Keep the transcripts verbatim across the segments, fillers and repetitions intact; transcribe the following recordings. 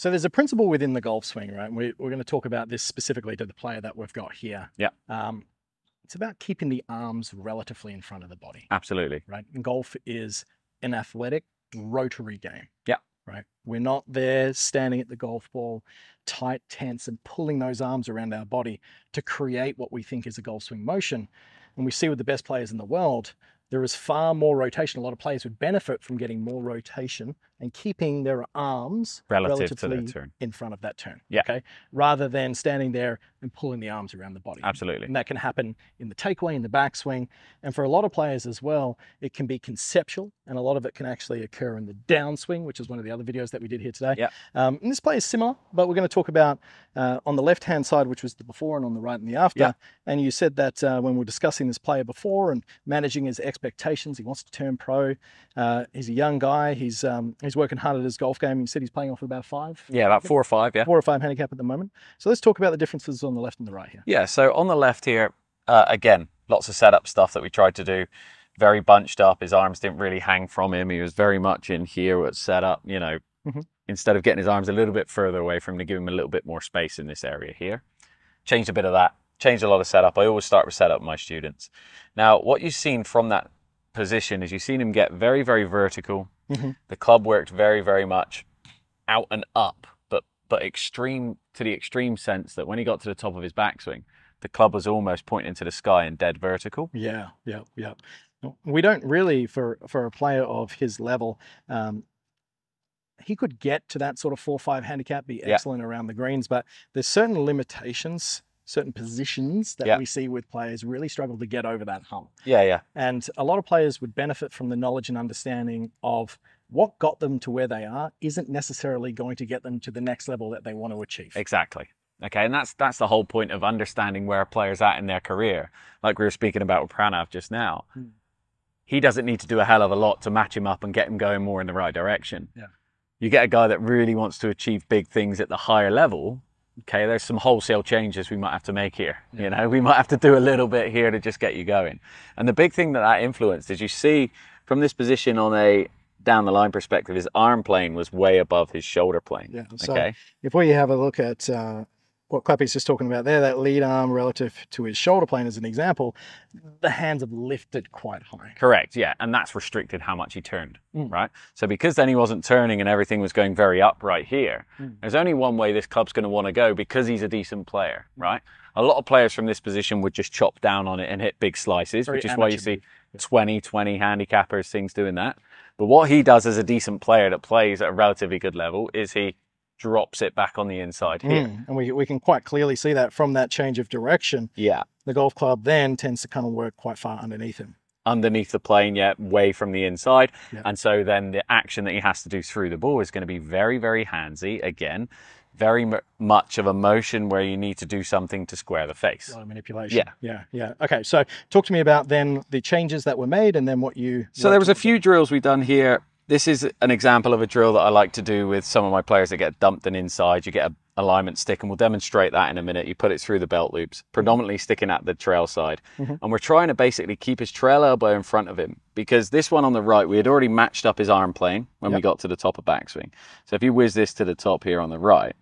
So there's a principle within the golf swing, right? And we, we're going to talk about this specifically to the player that we've got here. Yeah. Um, it's about keeping the arms relatively in front of the body. Absolutely. Right. And golf is an athletic rotary game. Yeah. Right. We're not there standing at the golf ball, tight, tense, and pulling those arms around our body to create what we think is a golf swing motion. And we see with the best players in the world, there is far more rotation. A lot of players would benefit from getting more rotation and keeping their arms Relative relatively to that turn. in front of that turn. Yeah. Okay. Rather than standing there and pulling the arms around the body. Absolutely. And that can happen in the takeaway, in the backswing. And for a lot of players as well, it can be conceptual, and a lot of it can actually occur in the downswing, which is one of the other videos that we did here today. Yeah. Um, and this play is similar, but we're going to talk about uh, on the left-hand side, which was the before, and on the right and the after. Yeah. And you said that uh, when we were discussing this player before and managing his expectations, expectations. He wants to turn pro. Uh, he's a young guy. He's um, he's working hard at his golf game. He said he's playing off about five. Yeah, about four or five. Yeah, four or five handicap at the moment. So let's talk about the differences on the left and the right here. Yeah. So on the left here, uh, again, lots of setup stuff that we tried to do. Very bunched up. His arms didn't really hang from him. He was very much in here with setup. You know, mm-hmm. Instead of getting his arms a little bit further away from him, to give him a little bit more space in this area here. Changed a bit of that. Changed a lot of setup. I always start with setup with my students. Now, what you've seen from that position is you've seen him get very, very vertical. Mm-hmm. The club worked very, very much out and up, but but extreme to the extreme sense that when he got to the top of his backswing, the club was almost pointing to the sky and dead vertical. Yeah, yeah, yeah. We don't really, for, for a player of his level, um, he could get to that sort of four five handicap, be excellent yeah. around the greens, but there's certain limitations, certain positions that yeah. we see with players really struggle to get over that hump. Yeah, yeah. And a lot of players would benefit from the knowledge and understanding of what got them to where they are isn't necessarily going to get them to the next level that they want to achieve. Exactly. Okay, and that's that's the whole point of understanding where a player's at in their career. Like we were speaking about with Pranav just now. Mm. He doesn't need to do a hell of a lot to match him up and get him going more in the right direction. Yeah. You get a guy that really wants to achieve big things at the higher level. Okay, there's some wholesale changes we might have to make here. Yeah. You know, we might have to do a little bit here to just get you going. And the big thing that that influenced is you see from this position on a down the line perspective, his arm plane was way above his shoulder plane. Yeah. So okay. If we have a look at uh, what Clappy's just talking about there, that lead arm relative to his shoulder plane as an example, the hands have lifted quite high. Correct. Yeah. And that's restricted how much he turned. Mm. Right. So because then he wasn't turning and everything was going very up right here, mm. there's only one way this club's going to want to go because he's a decent player. Right. A lot of players from this position would just chop down on it and hit big slices, very which is why you see twenty twenty handicappers, things doing that. But what he does as a decent player that plays at a relatively good level is he drops it back on the inside here. Mm, and we, we can quite clearly see that from that change of direction. Yeah. The golf club then tends to kind of work quite far underneath him. Underneath the plane, yeah, way from the inside. Yeah. And so then the action that he has to do through the ball is going to be very, very handsy. Again, very much of a motion where you need to do something to square the face. A lot of manipulation. Yeah. Yeah, yeah. Okay, so talk to me about then the changes that were made and then what you... So there was a few drills we've done here. This is an example of a drill that I like to do with some of my players that get dumped and inside. You get an alignment stick, and we'll demonstrate that in a minute. You put it through the belt loops, predominantly sticking at the trail side. Mm-hmm. And we're trying to basically keep his trail elbow in front of him because this one on the right, we had already matched up his arm plane when yep. we got to the top of backswing. So if you whiz this to the top here on the right,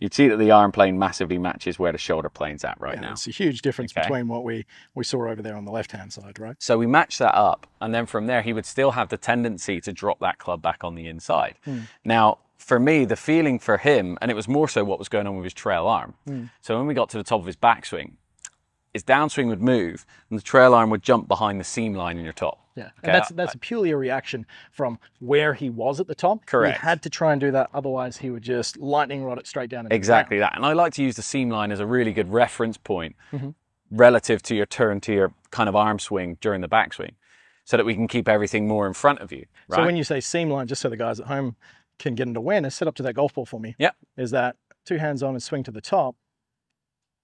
you'd see that the arm plane massively matches where the shoulder plane's at right yeah, now. It's a huge difference okay. between what we, we saw over there on the left-hand side, right? So we match that up, and then from there, he would still have the tendency to drop that club back on the inside. Mm. Now, for me, the feeling for him, and it was more so what was going on with his trail arm. Mm. So when we got to the top of his backswing, his downswing would move, and the trail arm would jump behind the seam line in your top. Yeah, and okay. that's that's purely a reaction from where he was at the top. Correct. He had to try and do that, otherwise he would just lightning rod it straight down. Exactly that. And I like to use the seam line as a really good reference point mm-hmm. relative to your turn, to your kind of arm swing during the backswing, so that we can keep everything more in front of you. Right? So when you say seam line, just so the guys at home can get an awareness, set up to that golf ball for me. Yep. Is that two hands on and swing to the top.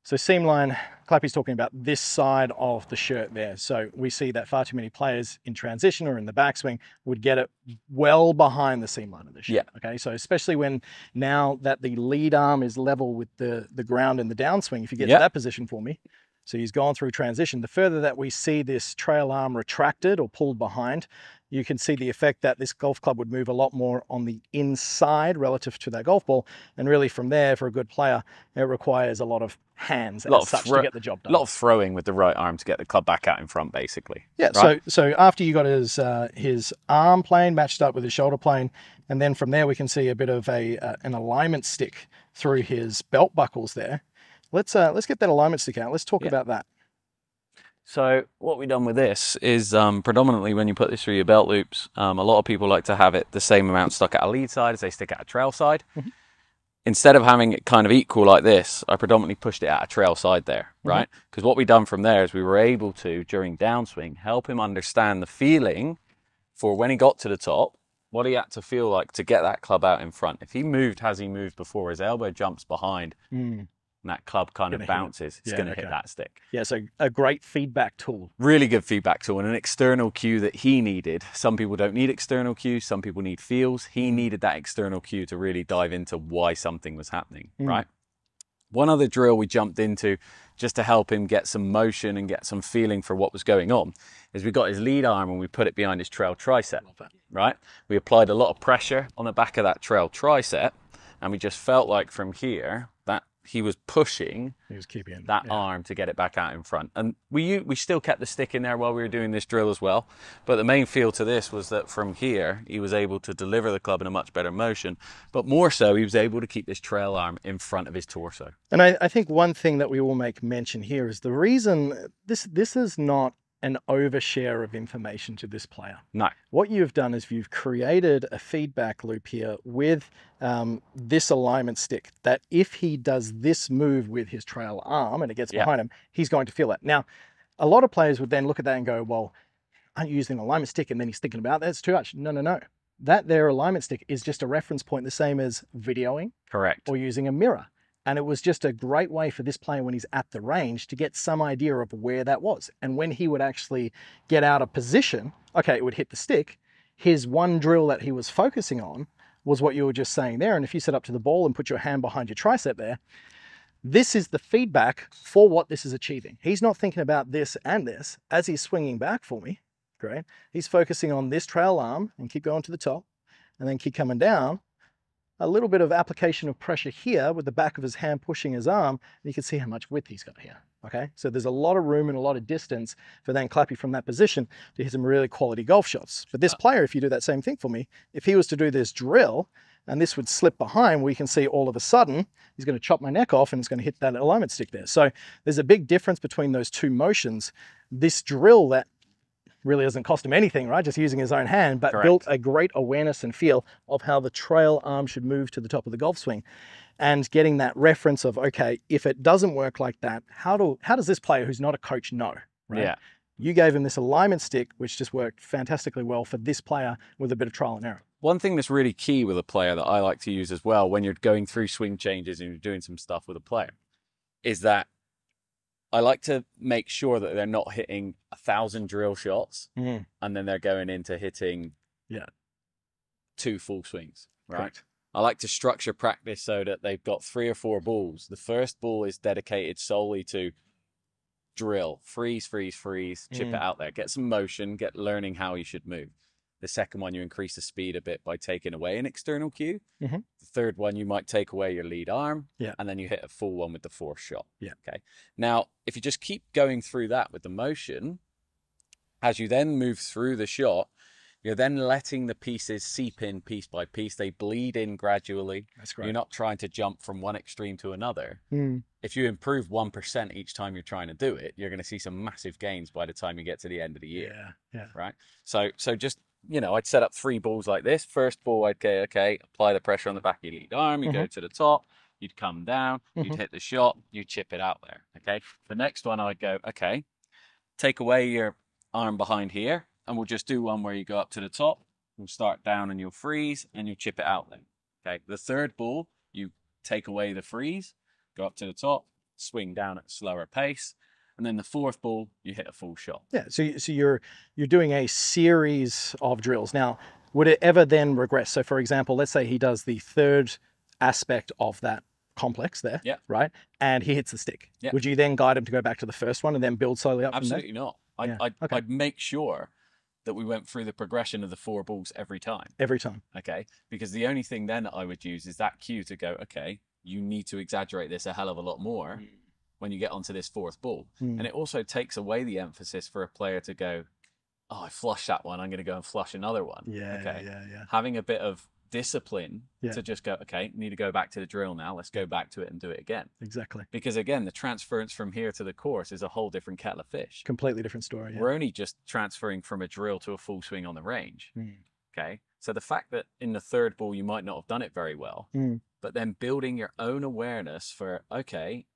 So seam line, Clappy's talking about this side of the shirt there. So we see that far too many players in transition or in the backswing would get it well behind the seam line of the shirt. Yeah. Okay, so especially when now that the lead arm is level with the, the ground in the downswing, if you get yeah. to that position for me. So he's gone through transition. The further that we see this trail arm retracted or pulled behind, you can see the effect that this golf club would move a lot more on the inside relative to that golf ball. And really from there, for a good player, it requires a lot of hands and such to get the job done. A lot of throwing with the right arm to get the club back out in front, basically. Yeah, right? so so after you got his uh, his arm plane matched up with his shoulder plane, and then from there we can see a bit of a uh, an alignment stick through his belt buckles there. Let's uh, let's get that alignment stick out. Let's talk yeah. about that. So what we've done with this is um, predominantly when you put this through your belt loops, um, a lot of people like to have it the same amount stuck at a lead side as they stick at a trail side. Mm-hmm. Instead of having it kind of equal like this, I predominantly pushed it at a trail side there, right? Because mm-hmm. what we've done from there is we were able to, during downswing, help him understand the feeling for when he got to the top, what he had to feel like to get that club out in front. If he moved as he moved before, his elbow jumps behind, mm. and that club kind of bounces, it. it's yeah, going to okay. hit that stick. Yeah, so a great feedback tool. Really good feedback tool, and an external cue that he needed. Some people don't need external cues, some people need feels. He needed that external cue to really dive into why something was happening, mm. right? One other drill we jumped into just to help him get some motion and get some feeling for what was going on is we got his lead arm and we put it behind his trail tricep, right? We applied a lot of pressure on the back of that trail tricep, and we just felt like from here, that he was pushing he was keeping, that yeah. arm to get it back out in front. And we we still kept the stick in there while we were doing this drill as well. But the main feel to this was that from here, he was able to deliver the club in a much better motion. But more so, he was able to keep this trail arm in front of his torso. And I, I think one thing that we will make mention here is the reason this this is not an overshare of information to this player. No. What you've done is you've created a feedback loop here with um, this alignment stick that if he does this move with his trail arm and it gets yeah. behind him, he's going to feel that. Now, a lot of players would then look at that and go, well, aren't you using an alignment stick? And then he's thinking about that's too much. No, no, no. That their alignment stick is just a reference point, the same as videoing. Correct. Or using a mirror. And it was just a great way for this player when he's at the range to get some idea of where that was. And when he would actually get out of position, okay, it would hit the stick. His one drill that he was focusing on was what you were just saying there. And if you set up to the ball and put your hand behind your tricep there, this is the feedback for what this is achieving. He's not thinking about this and this as he's swinging back for me, great. He's focusing on this trail arm and keep going to the top and then keep coming down. A little bit of application of pressure here with the back of his hand pushing his arm, and you can see how much width he's got here, okay? So there's a lot of room and a lot of distance for then Clappy from that position to hit some really quality golf shots. But this player, if you do that same thing for me, if he was to do this drill, and this would slip behind, we can see all of a sudden, he's gonna chop my neck off and it's gonna hit that alignment stick there. So there's a big difference between those two motions. This drill that really doesn't cost him anything, right? Just using his own hand, but Correct. built a great awareness and feel of how the trail arm should move to the top of the golf swing. And getting that reference of, okay, if it doesn't work like that, how do how does this player who's not a coach know, right? Yeah. You gave him this alignment stick, which just worked fantastically well for this player with a bit of trial and error. One thing that's really key with a player that I like to use as well when you're going through swing changes and you're doing some stuff with a player is that I like to make sure that they're not hitting a thousand drill shots mm. and then they're going into hitting yeah. two full swings, right? Correct. I like to structure practice so that they've got three or four balls. The first ball is dedicated solely to drill, freeze, freeze, freeze, chip mm. it out there, get some motion, get learning how you should move. The second one, you increase the speed a bit by taking away an external cue. Mm-hmm. The third one, you might take away your lead arm, yeah. and then you hit a full one with the fourth shot. Yeah. Okay. Now, if you just keep going through that with the motion, as you then move through the shot, you're then letting the pieces seep in piece by piece. They bleed in gradually. That's great. You're not trying to jump from one extreme to another. Mm. If you improve one percent each time you're trying to do it, you're going to see some massive gains by the time you get to the end of the year. Yeah. Yeah. Right? So, so just... you know, I'd set up three balls like this. First ball, I'd go, okay, apply the pressure on the back of your lead arm. You mm-hmm. go to the top, you'd come down, mm-hmm. you'd hit the shot, you chip it out there, okay? The next one, I'd go, okay, take away your arm behind here, and we'll just do one where you go up to the top, we'll start down and you'll freeze, and you'll chip it out there, okay? The third ball, you take away the freeze, go up to the top, swing down at a slower pace, and then the fourth ball, you hit a full shot. Yeah, so, so you're you're doing a series of drills. Now, would it ever then regress? So for example, let's say he does the third aspect of that complex there, yeah. right? And he hits the stick. Yeah. Would you then guide him to go back to the first one and then build slowly up? Absolutely not. I'd, yeah. I'd, okay. I'd make sure that we went through the progression of the four balls every time. Every time. Okay. Because the only thing then that I would use is that cue to go, okay, you need to exaggerate this a hell of a lot more mm. when you get onto this fourth ball. Mm. And it also takes away the emphasis for a player to go, oh, I flushed that one. I'm going to go and flush another one. Yeah, okay. yeah, yeah. Having a bit of discipline yeah. to just go, okay, need to go back to the drill now. Let's go back to it and do it again. Exactly. Because again, the transference from here to the course is a whole different kettle of fish. Completely different story. Yeah. We're only just transferring from a drill to a full swing on the range. Mm. Okay. So the fact that in the third ball, you might not have done it very well, mm. but then building your own awareness for, okay,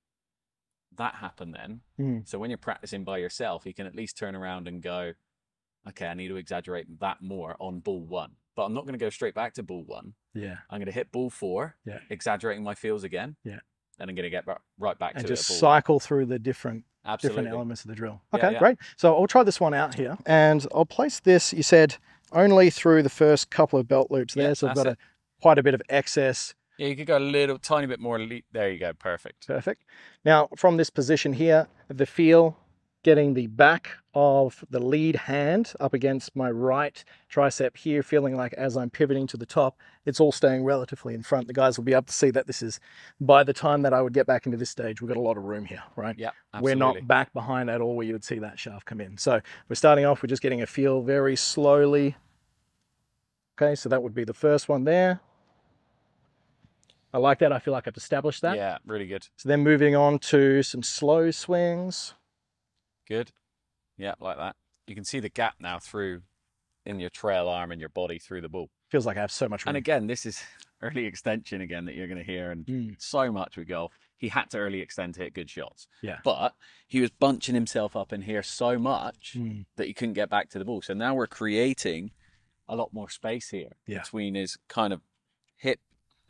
that happened then. Mm. So when you're practicing by yourself, you can at least turn around and go, okay, I need to exaggerate that more on ball one, but I'm not going to go straight back to ball one. Yeah. I'm going to hit ball four, yeah. exaggerating my feels again. Yeah. And I'm going to get right back to it. And just cycle through the different, different elements of the drill. Okay, yeah, yeah. great. So I'll try this one out here and I'll place this, you said, only through the first couple of belt loops there. Yeah, so I've got a, quite a bit of excess. Yeah, you could go a little tiny bit more. Le there you go. Perfect. Perfect. Now from this position here, the feel, getting the back of the lead hand up against my right tricep here, feeling like as I'm pivoting to the top, it's all staying relatively in front. The guys will be able to see that this is, by the time that I would get back into this stage, we've got a lot of room here, right? Yeah, absolutely. We're not back behind at all where you would see that shaft come in. So we're starting off, we're just getting a feel very slowly. Okay, so that would be the first one there. I like that, I feel like I've established that. Yeah, really good. So then moving on to some slow swings. Good. Yeah, like that. You can see the gap now through in your trail arm and your body through the ball. Feels like I have so much room. And again, this is early extension again that you're going to hear and mm. so much with golf. He had to early extend to hit good shots. Yeah. But he was bunching himself up in here so much mm. that he couldn't get back to the ball. So now we're creating a lot more space here yeah. between his kind of hip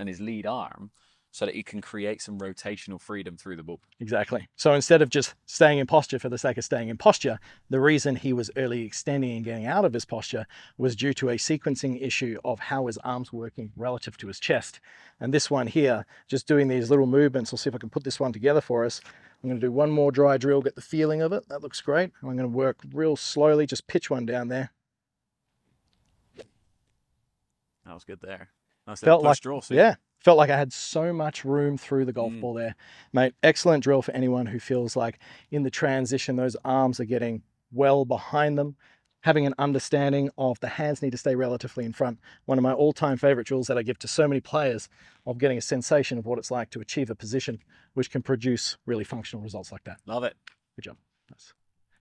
and his lead arm, so that he can create some rotational freedom through the ball. Exactly. So instead of just staying in posture for the sake of staying in posture, the reason he was early extending and getting out of his posture was due to a sequencing issue of how his arms were working relative to his chest. And this one here, just doing these little movements, I'll see if I can put this one together for us. I'm gonna do one more dry drill, get the feeling of it. That looks great. And I'm gonna work real slowly, just pitch one down there. That was good there. Nice little push draw, see? Yeah. Felt like I had so much room through the golf mm. ball there. Mate, excellent drill for anyone who feels like in the transition, those arms are getting well behind them. Having an understanding of the hands need to stay relatively in front. One of my all-time favorite drills that I give to so many players of getting a sensation of what it's like to achieve a position, which can produce really functional results like that. Love it. Good job. Nice.